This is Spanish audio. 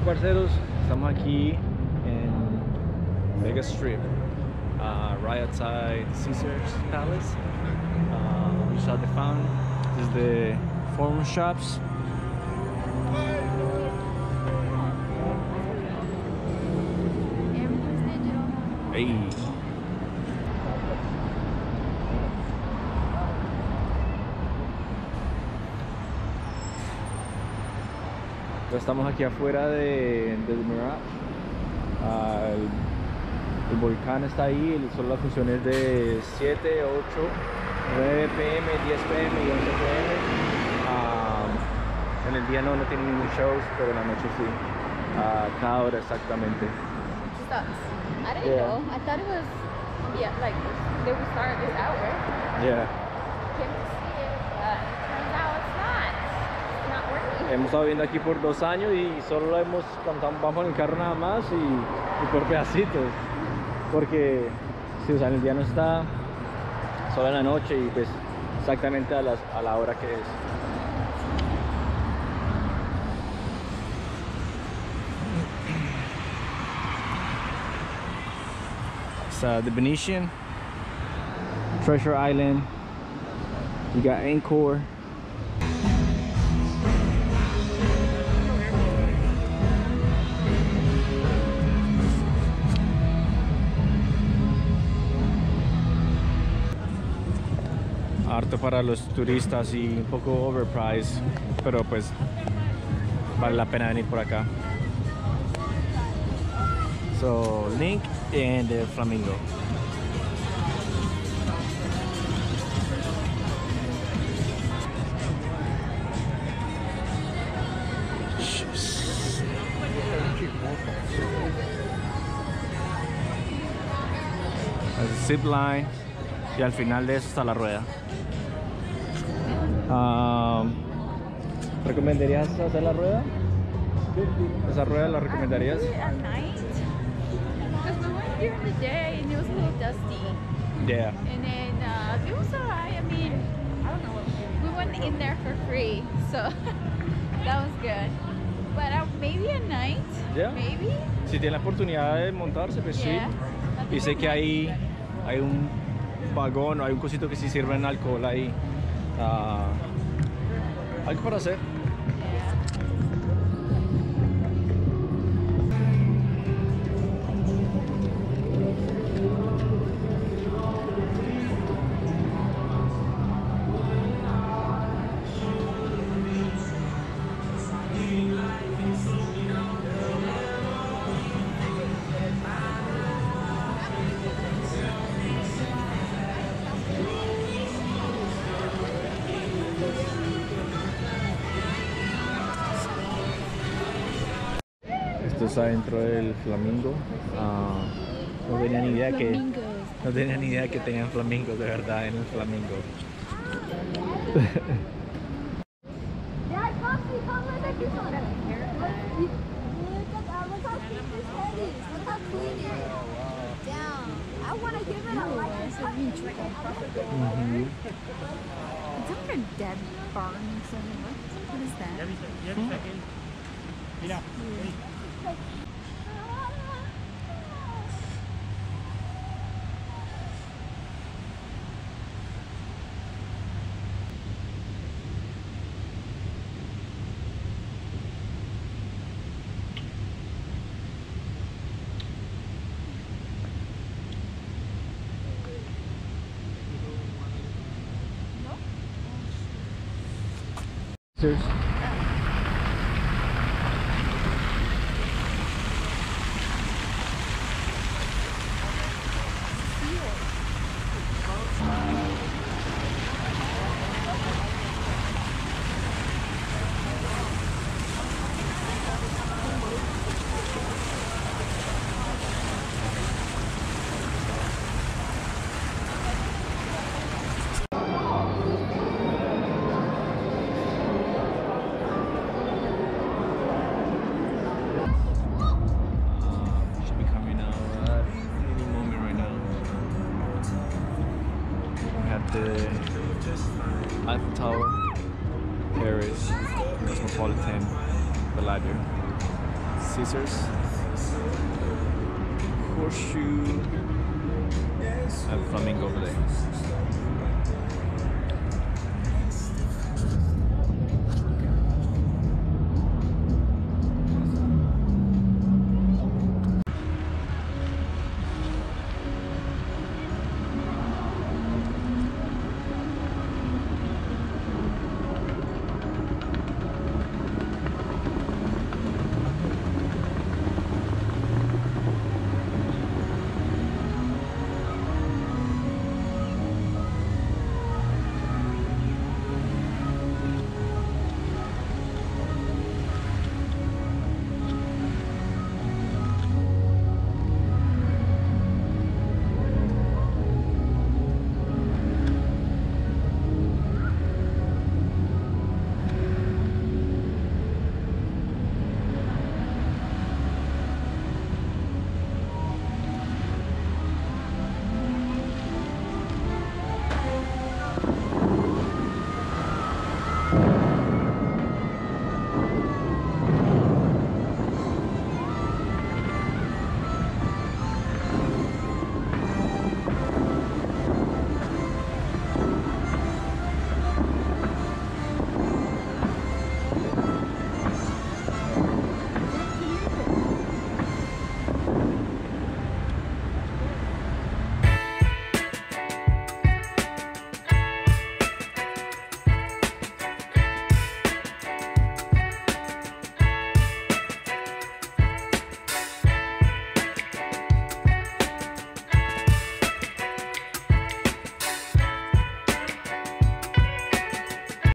Parceros, estamos aquí en Vegas Strip, right outside Caesars Palace. We saw the fountain. This is the forum shops. Hey. Estamos aquí afuera del Mirage. El volcán está ahí, son las funciones de 7, 8, 9 pm, 10 pm y 11 pm. En el día no tienen ningún shows, pero en la noche sí. Cada hora exactamente. I didn't know. I thought it was, yeah, like they would start this hour. Yeah. Hemos estado viendo aquí por 2 años y solo la hemos cantado, vamos en el carro nada más y por pedacitos, porque si o sea, el día no está, solo en la noche y pues exactamente a la hora que es. So, the Venetian, Treasure Island, you got Angkor. Harto para los turistas y un poco overpriced, pero pues vale la pena venir por acá. So, Link and the Flamingo. Zip line y al final de eso está la rueda. ¿Recomendarías hacer la rueda? ¿Esa rueda la recomendarías? Yeah. And then it was alright. I mean, I don't know. We went in there for free, so that was good. But maybe at night. Yeah. Maybe. Si tiene la oportunidad de montarse, pues sí. Y sé que hay un vagón, hay un cosito que sí sirven alcohol ahí. Algo para hacer. Adentro del Flamingo, no tenía ni idea que tenían flamingos de verdad en el Flamingo. Tower, Paris, Metropolitan, the library. Caesars, Horseshoe, and Flamingo over there.